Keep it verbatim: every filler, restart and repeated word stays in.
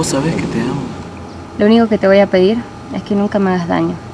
Vos sabés que te amo. Lo único que te voy a pedir es que nunca me hagas daño.